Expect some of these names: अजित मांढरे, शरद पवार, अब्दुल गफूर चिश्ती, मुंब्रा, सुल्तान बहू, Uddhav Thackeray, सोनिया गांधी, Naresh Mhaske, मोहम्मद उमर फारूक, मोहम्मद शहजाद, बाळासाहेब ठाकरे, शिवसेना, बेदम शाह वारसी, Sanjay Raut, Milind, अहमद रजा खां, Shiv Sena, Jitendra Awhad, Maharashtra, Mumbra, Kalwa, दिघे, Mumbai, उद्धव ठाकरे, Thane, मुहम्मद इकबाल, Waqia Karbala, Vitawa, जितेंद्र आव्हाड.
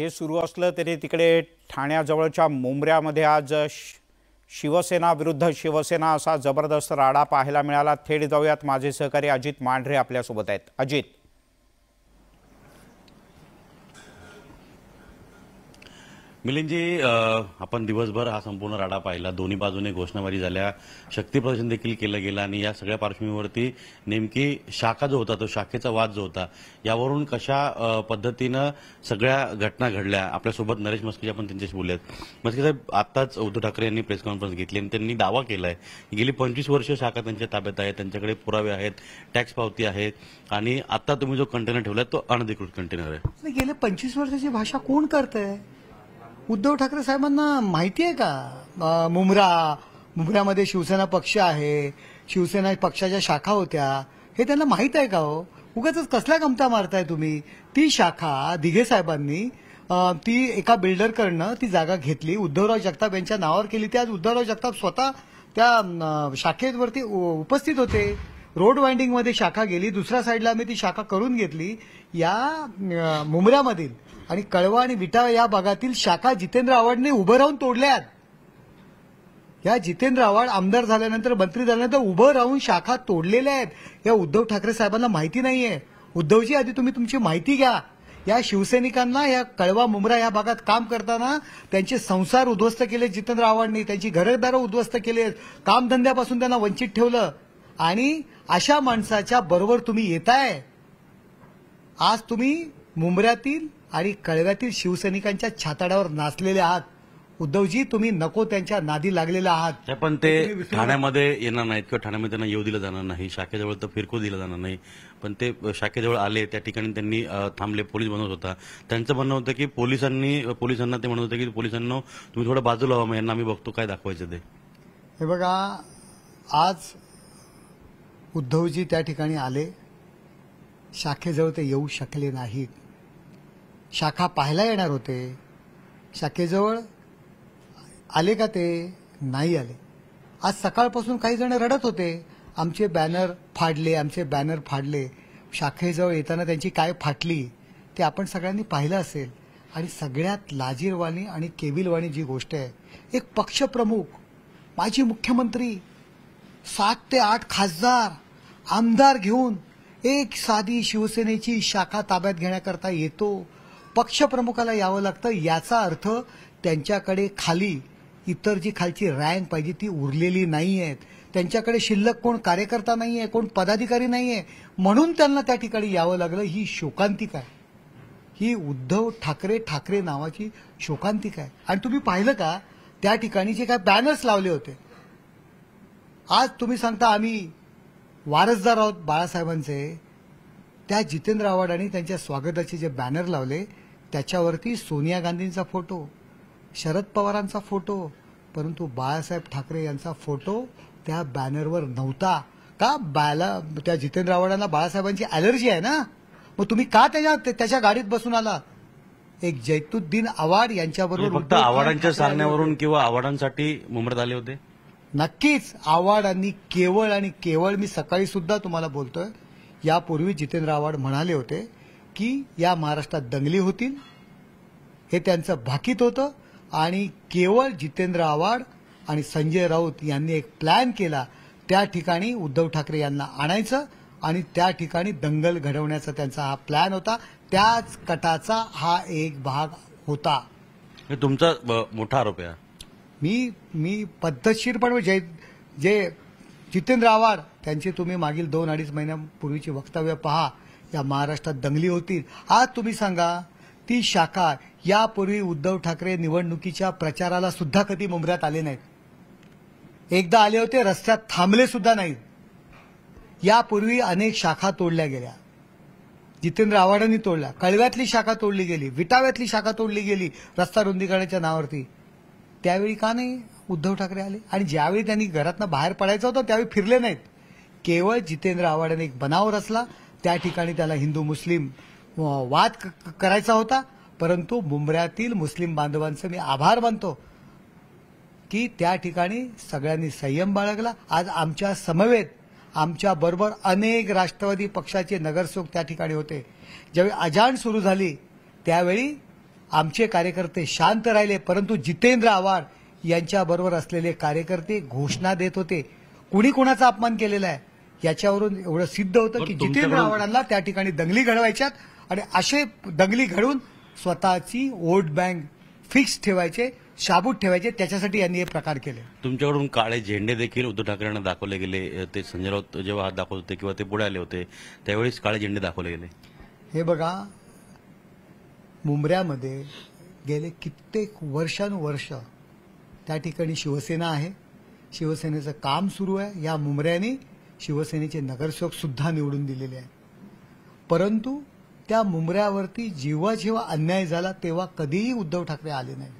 हे सुरू असलं तरी तिकडे ठाण्याजवळच्या मुंब्र्यामध्ये आज शिवसेना विरुद्ध शिवसेना असा जबरदस्त राडा पाहायला मिळाला। थेट जाऊयात, माझे सहकारी अजित मांढरे आपल्या सोबत आहेत। अजित, मिलिंद जी, आपण दिवसभर हा संपूर्ण राडा पाहिला। दोन्ही बाजूने घोषणाबाजी झाल्या, शक्ती प्रदर्शन देखील केलं गेलं आणि या सगळ्या पार्श्वभूमीवरती नेमकी शाखा जो होता, तो शाखेचा वाद जो होता, यावरून कशा पद्धतीनं सगळ्या घटना घडल्या आपल्यासोबत नरेश म्हस्के, आपण त्यांच्याशी बोलूयात। म्हस्के साहेब, आताच उद्धव ठाकरे यांनी प्रेस कॉन्फरन्स घेतली आणि त्यांनी दावा केलाय की गेली 25 वर्ष शाखा त्यांच्या ताब्यात आहे, त्यांच्याकडे पुरावे आहेत, टॅक्स पावती आहेत आणि आता तुम्ही जो कंटेनर ठेवलाय तो अनधिकृत कंटेनर आहे। गेले 25 वर्षाची भाषा कोण करतंय? उद्धव ठाकरे साहेबांना माहिती आहे का मुंब्रामध्ये शिवसेना पक्ष आहे, शिवसेना पक्षाच्या शाखा होत्या, हे त्यांना माहित आहे का? हो, उगाचच कसल्या गमता मारताय तुम्ही? ती शाखा दिघे साहेबांनी ती एका बिल्डरकडनं ती जागा घेतली, उद्धवराव जगताप यांच्या नावावर केली। ते आज उद्धवराव जगताप स्वतः त्या शाखेवरती उपस्थित होते। रोड वाइंडिंगमध्ये शाखा गेली, दुसऱ्या साईडला मी ती शाखा करून घेतली। या मुंब्रामधील आणि कळवा आणि विटावा या भागातील शाखा जितेंद्र आव्हाडने उभं राहून तोडल्यात। या जितेंद्र आव्हाड आमदार झाल्यानंतर, मंत्री झाल्यानंतर उभं राहून शाखा तोडलेल्या आहेत। या उद्धव ठाकरे साहेबांना माहिती नाहीये। उद्धवजी, आधी तुम्ही तुमची माहिती घ्या। या शिवसैनिकांना या कळवा मुंब्रा या भागात काम करताना त्यांचे संसार उद्ध्वस्त केले जितेंद्र आव्हाडने, त्यांची घरदारं उद्ध्वस्त केली, कामधंद्यापासून त्यांना वंचित ठेवलं आणि अशा माणसाच्या बरोबर तुम्ही येताय। आज तुम्ही मुंब्रातील आणि कळव्यातील शिवसैनिकांच्या छाताडावर नाचलेले आहात। उद्धवजी, तुम्ही नको त्यांच्या नादी लागलेला आहात। पण ते ठाण्यामध्ये येणार नाहीत किंवा ठाण्यामध्ये त्यांना येऊ दिलं जाणार नाही, शाखेजवळ तर फिरकू दिलं जाणार नाही। पण ते शाखेजवळ आले, त्या ठिकाणी त्यांनी थांबले, पोलीस बनवत होता। त्यांचं म्हणणं होतं की पोलिसांना ते म्हणत होते की पोलिसांना तुम्ही थोडं बाजूला व्हा, यांना आम्ही बघतो काय दाखवायचं ते। हे बघा, आज उद्धवजी त्या ठिकाणी आले, शाखेजवळ ते येऊ शकले नाहीत। शाखा पाहायला येणार होते, शाखेजवळ आले का? ते नाही आले। आज सकाळपासून काही जण रडत होते, आमचे बॅनर फाडले, आमचे बॅनर फाडले। शाखेजवळ येताना त्यांची काय फाटली ते आपण सगळ्यांनी पाहिलं असेल। आणि सगळ्यात लाजीरवाणी आणि केविलवाणी जी गोष्ट आहे, एक पक्षप्रमुख, माजी मुख्यमंत्री, 7 ते 8 खासदार, आमदार घेऊन एक साधी शिवसेनेची शाखा ताब्यात घेण्याकरता येतो। पक्षप्रमुखाला यावं लागतं, याचा अर्थ त्यांच्याकडे खाली इतर जी खालची रँक पाहिजे ती उरलेली नाही आहेत। त्यांच्याकडे शिल्लक कोण कार्यकर्ता नाही आहे, कोण पदाधिकारी नाही आहे, म्हणून त्यांना त्या ठिकाणी यावं लागलं। ही शोकांतिका आहे, ही उद्धव ठाकरे नावाची शोकांतिका आहे। आणि तुम्ही पाहिलं का त्या ठिकाणी जे काय बॅनर्स लावले होते? आज तुम्ही सांगता आम्ही वारसदार आहोत बाळासाहेबांचे, त्या जितेंद्र आव्हाडांनी त्यांच्या स्वागताचे जे बॅनर लावले त्याच्यावरती सोनिया गांधींचा फोटो, शरद पवारांचा फोटो, परंतु बाळासाहेब ठाकरे यांचा फोटो त्या बॅनरवर नव्हता का? त्या जितेंद्र आव्हाडांना बाळासाहेबांची ॲलर्जी आहे ना, मग तुम्ही का त्याच्या गाडीत बसून आला? एक जैतुद्दीन आव्हाड यांच्याबरोबर फक्त आव्हाडांच्या सांगण्यावरून किंवा आव्हाडांसाठी मुंबईत आले होते? नक्कीच आव्हाडांनी केवळ आणि केवळ, मी सकाळी सुद्धा तुम्हाला बोलतोय, यापूर्वी जितेंद्र आव्हाड म्हणाले होते की या महाराष्ट्रात दंगली होतील, हे त्यांचं भाकीत होतं। आणि केवळ जितेंद्र आव्हाड आणि संजय राऊत यांनी एक प्लॅन केला, त्या ठिकाणी उद्धव ठाकरे यांना आणायचं आणि त्या ठिकाणी दंगल घडवण्याचा त्यांचा हा प्लॅन होता। त्याच कटाचा हा एक भाग होता। हे तुमचा मोठा आरोप आहे। मी पद्धतशीरपणे जे जितेंद्र आव्हाड त्यांची तुम्ही मागील 2-2.5 महिन्यापूर्वीची वक्तव्य पहा, या महाराष्ट्रात दंगली होतील। आज तुम्ही सांगा, ती शाखा यापूर्वी उद्धव ठाकरे निवडणुकीच्या प्रचाराला सुद्धा कधी मुंब्रात आले नाहीत, एकदा आले होते, रस्त्यात थांबले सुद्धा नाहीत। यापूर्वी अनेक शाखा तोडल्या गेल्या, जितेंद्र आव्हाडांनी तोडल्या, कळव्यातली शाखा तोडली गेली, विटाव्यातली शाखा तोडली गेली रस्ता रुंदीकरणाच्या नावावरती। त्यावेळी का नाही उद्धव ठाकरे आले? आणि ज्यावेळी त्यांनी घरातनं बाहेर पडायचं होतं त्यावेळी फिरले नाहीत। केवळ जितेंद्र आव्हाडांनी एक बनाव रचला, त्या ठिकाणी त्याला हिंदू मुस्लिम वाद करायचा होता, परंतु मुंब्र्यातील मुस्लिम बांधवांचं मी आभार मानतो की त्या ठिकाणी सगळ्यांनी संयम बाळगला। आज आमच्या समवेत, आमच्या बरोबर अनेक राष्ट्रवादी पक्षाचे नगरसेवक त्या ठिकाणी होते। ज्यावेळी अजाण सुरू झाली त्यावेळी आमचे कार्यकर्ते शांत राहिले, परंतु जितेंद्र आव्हाड यांच्याबरोबर असलेले कार्यकर्ते घोषणा देत होते. कुणी कोणाचा अपमान केलेला आहे याच्यावरून एवढं सिद्ध होतं की जितेंद्र आव्हाडांना त्या ठिकाणी दंगली घडवायच्यात आणि असे दंगली घडवून स्वतःची वोट बँक फिक्स ठेवायचे, शाबूत ठेवायचे, त्याच्यासाठी यांनी हे प्रकार केले. तुमच्याकडून काळे झेंडे देखील उद्धव ठाकरेंना दाखवले गेले. ते संजय राऊत जेव्हा हात दाखवत होते किंवा ते पुढे आले होते त्यावेळेस काळे झेंडे दाखवले गेले. हे बघा, मुंबऱ्यामध्ये गेले कित्येक वर्षानुवर्ष त्या ठिकाणी शिवसेना आहे, शिवसेनेचं काम सुरू आहे. या मुंबऱ्याने शिवसेनेचे नगरसेवक सुद्धा निवडून दिलेले आहेत, परंतु त्या मुंबऱ्यावरती जेव्हा अन्याय झाला तेव्हा कधीही उद्धव ठाकरे आले नाही.